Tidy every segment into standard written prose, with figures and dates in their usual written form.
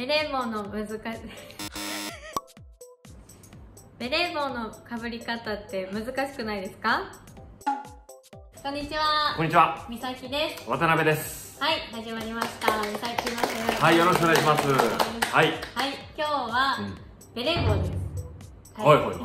ベレー帽の難しいベレー帽のかぶり方って難しくないですか？こんにちは。こんにちは。みさきです。渡辺です。はい、始まりました。みさきです。はい、よろしくお願いします。はい。はい、今日はベレー帽です。はいはいはい。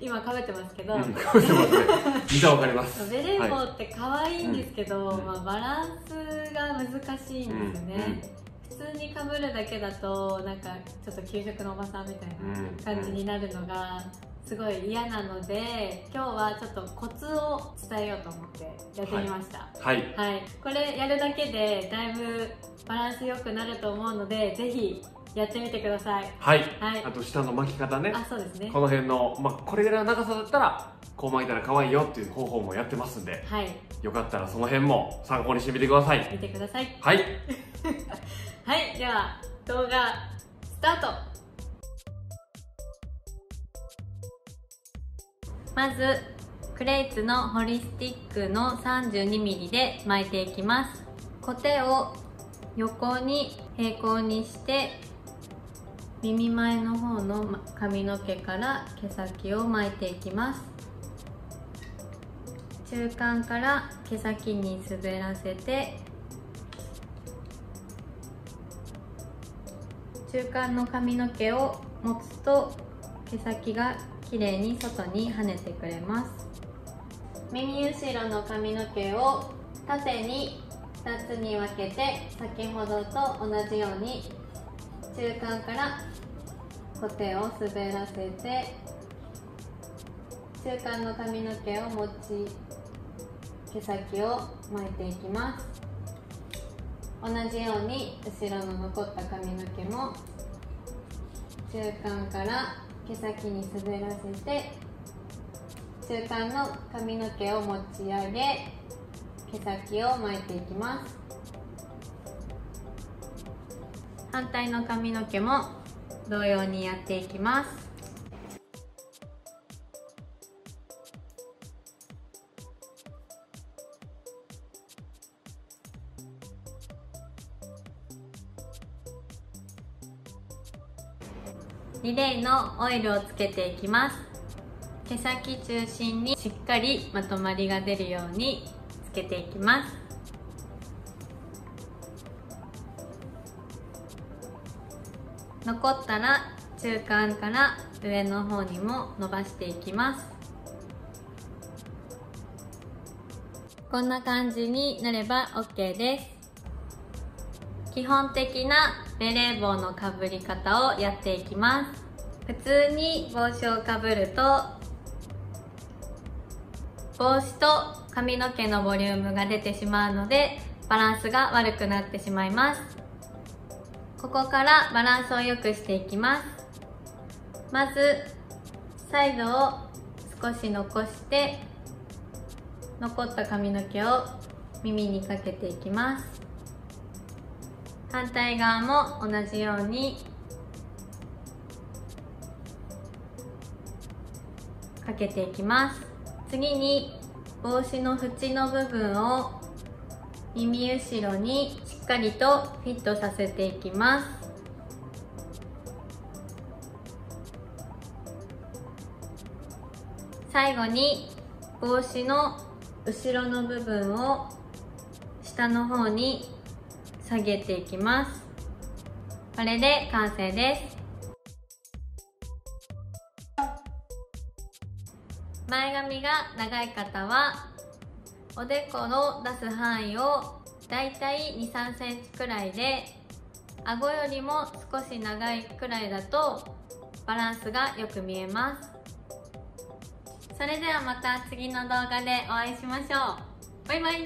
今かぶってますけど。かぶってますね。見たらわかります。ベレー帽って可愛いんですけど、まあバランスが難しいんですよね。普通にかぶるだけだとなんかちょっと給食のおばさんみたいな感じになるのがすごい嫌なので、今日はちょっとコツを伝えようと思ってやってみました。はい、はいはい、これやるだけでだいぶバランスよくなると思うので、ぜひやってみてください。はい、はい、あと下の巻き方ね。あ、そうですね。この辺の、まあ、これぐらいの長さだったらこう巻いたら可愛いよっていう方法もやってますんで、はい、よかったらその辺も参考にしてみてください。見てください。はいはい、では動画スタート。まずクレイツのホリスティックの 32mm で巻いていきます。コテを横に平行にして耳前の方の髪の毛から毛先を巻いていきます。中間から毛先に滑らせて、中間の髪の毛を持つと毛先が綺麗に外に跳ねてくれます。耳後ろの髪の毛を縦に2つに分けて、先ほどと同じように中間からコテを滑らせて、中間の髪の毛を持ち毛先を巻いていきます。同じように後ろの残った髪の毛も中間から毛先に滑らせて、中間の髪の毛を持ち上げ毛先を巻いていきます。反対の髪の毛も同様にやっていきます。リレイのオイルをつけていきます。毛先中心にしっかりまとまりが出るようにつけていきます。残ったら中間から上の方にも伸ばしていきます。こんな感じになれば OK です。基本的なベレー帽のかぶり方をやっていきます。普通に帽子をかぶると帽子と髪の毛のボリュームが出てしまうのでバランスが悪くなってしまいます。ここからバランスを良くしていきます。まずサイドを少し残して残った髪の毛を耳にかけていきます。反対側も同じようにかけていきます。次に帽子の縁の部分を耳後ろにしっかりとフィットさせていきます。最後に帽子の後ろの部分を下の方に下げていきます。これで完成です。前髪が長い方はおでこの出す範囲をだいたい 2,3 センチくらいで、顎よりも少し長いくらいだとバランスがよく見えます。それではまた次の動画でお会いしましょう。バイバイ。